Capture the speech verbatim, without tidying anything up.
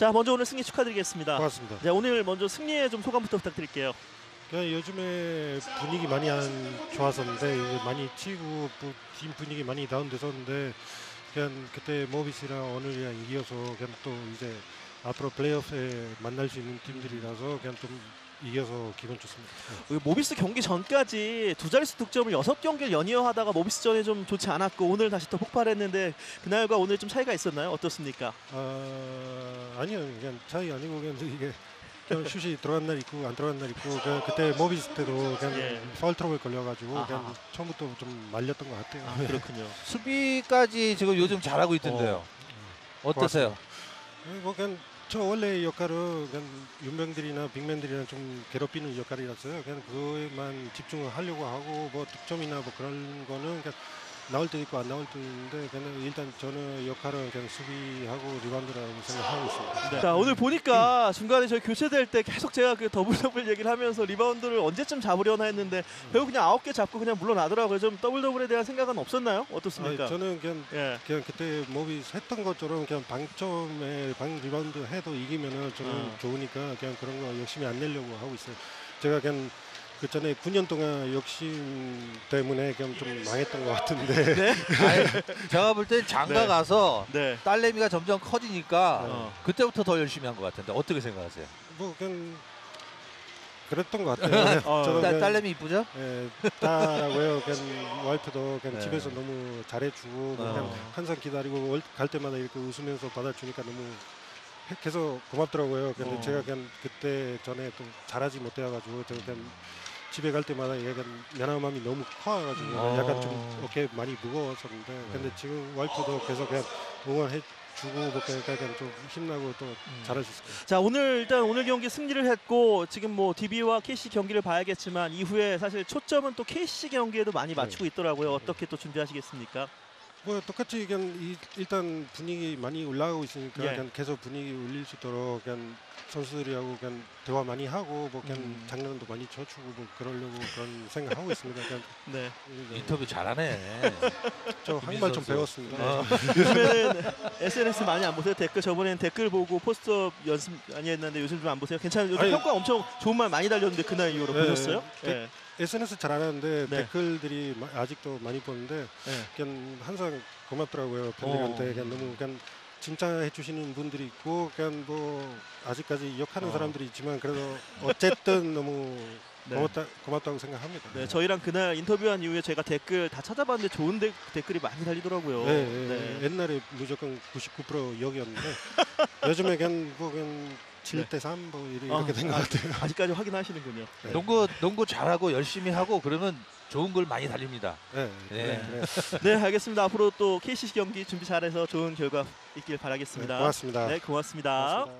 자, 먼저 오늘 승리 축하드리겠습니다. 고맙습니다. 네, 오늘 먼저 승리에 좀 소감부터 부탁드릴게요. 네, 요즘에 분위기 많이 안 좋았었는데 많이 치고 팀 분위기 많이 다운됐었는데 그냥 그때 모비스랑 오늘이랑 이겨서 그냥 또 이제 앞으로 플레이오프에 만날 수 있는 팀들이라서 그냥 좀 이겨서 기분 좋습니다. 네. 모비스 경기 전까지 두 자릿수 득점을 여섯 경기를 연이어 하다가 모비스전에 좀 좋지 않았고 오늘 다시 또 폭발했는데 그날과 오늘 좀 차이가 있었나요? 어떻습니까? 아, 아니요, 그냥 차이 아니고 그냥 이게 그냥 슛이 들어간 날 있고 안 들어간 날 있고 그냥 그때 모비스 때도 그냥 예. 파울 트러블 걸려가지고 아하. 그냥 처음부터 좀 말렸던 것 같아요. 아, 그렇군요. 수비까지 지금 요즘 잘하고 있던데요. 어, 네. 어떠세요? 뭐 그냥 저 원래 역할은 그냥 유명들이나 빅맨들이나 좀 괴롭히는 역할이었어요. 그냥 그거에만 집중을 하려고 하고 뭐 득점이나 뭐 그런 거는 그냥 나올 때도 있고 안 나올 때도 있는데 그냥 일단 저는 역할은 그냥 수비하고 리바운드라고 생각하고 있습니다. 네. 자, 오늘 보니까 중간에 저희 교체될 때 계속 제가 그 더블 더블 얘기를 하면서 리바운드를 언제쯤 잡으려나 했는데 결국 그냥 아홉 개 잡고 그냥 물러나더라고요. 좀 더블 더블에 대한 생각은 없었나요? 어떻습니까? 아니, 저는 그냥, 예. 그냥 그때 모비스 했던 것처럼 그냥 방점에 방 리바운드 해도 이기면은 저는 어. 좋으니까 그냥 그런 거 열심히 안 내려고 하고 있어요. 제가 그냥 그 전에 구 년 동안 욕심 때문에 그냥 좀 망했던 것 같은데. 네? 아니, 제가 볼 때 장가 가서 네. 네. 딸내미가 점점 커지니까 어. 그때부터 더 열심히 한 것 같은데 어떻게 생각하세요? 뭐 그냥 그랬던 것 같아요. 어. 저는 그냥, 딸내미 이쁘죠? 예, 딸하고요. 그냥 와이프도 그냥 네. 집에서 너무 잘해주고 어. 그냥 항상 기다리고 갈 때마다 이렇게 웃으면서 받아주니까 너무. 계속 고맙더라고요. 근데 어. 제가 그냥 그때 전에 좀 잘하지 못해가지고 제가 그냥 집에 갈 때마다 약간 미안한 마음이 너무 커가지고 어. 약간 좀 어깨 많이 무거웠었는데 네. 근데 지금 와이프도 계속 그냥 응원해 주고 그러니까 그냥 좀 힘나고 또 음. 잘할 수 있을 거예요. 자, 오늘 일단 오늘 경기 승리를 했고 지금 뭐 디비와 케이씨 경기를 봐야겠지만 이후에 사실 초점은 또 케이씨 경기에도 많이 맞추고 있더라고요. 어떻게 또 준비하시겠습니까? 뭐 똑같이 그냥 이, 일단 분위기 많이 올라가고 있으니까 예. 그냥 계속 분위기 올릴 수 있도록 그냥 선수들이하고 그냥 대화 많이 하고 뭐 그냥 음. 장난도 많이 쳐주고 뭐 그러려고 그런 생각하고 있습니다. 그냥 네. 그냥 인터뷰 잘하네. 저 한국말 좀 배웠습니다. 어. 요즘에는 에스엔에스 많이 안 보세요? 댓글 저번에는 댓글 보고 포스트업 연습 많이 했는데 요즘 좀 안 보세요? 괜찮아요? 요즘 아니, 평가 엄청 좋은 말 많이 달렸는데 그날 이후로 네. 보셨어요? 네. 에스엔에스 잘 안 하는데 네. 댓글들이 마, 아직도 많이 보는데 네. 그냥 항상 고맙더라고요. 팬들한테 그냥 너무 그냥 칭찬해 주시는 분들이 있고 그냥 뭐 아직까지 욕하는 어. 사람들이 있지만 그래도 어쨌든 너무 네. 고맙다, 고맙다고 생각합니다. 네, 저희랑 그날 인터뷰한 이후에 제가 댓글 다 찾아봤는데 좋은 데, 댓글이 많이 달리더라고요. 네, 네. 네. 옛날에 무조건 구십구 퍼센트 여기였는데 요즘에 그냥 뭐 그냥 칠 대 삼 뭐 이렇게 아, 된 것 같아요. 아직까지 확인하시는군요. 네. 농구 농구 잘하고 열심히 하고 그러면 좋은 걸 많이 달립니다. 네, 네. 네. 네, 알겠습니다. 앞으로 또 케이씨씨 경기 준비 잘해서 좋은 결과 있길 바라겠습니다. 네, 고맙습니다. 네, 고맙습니다. 고맙습니다.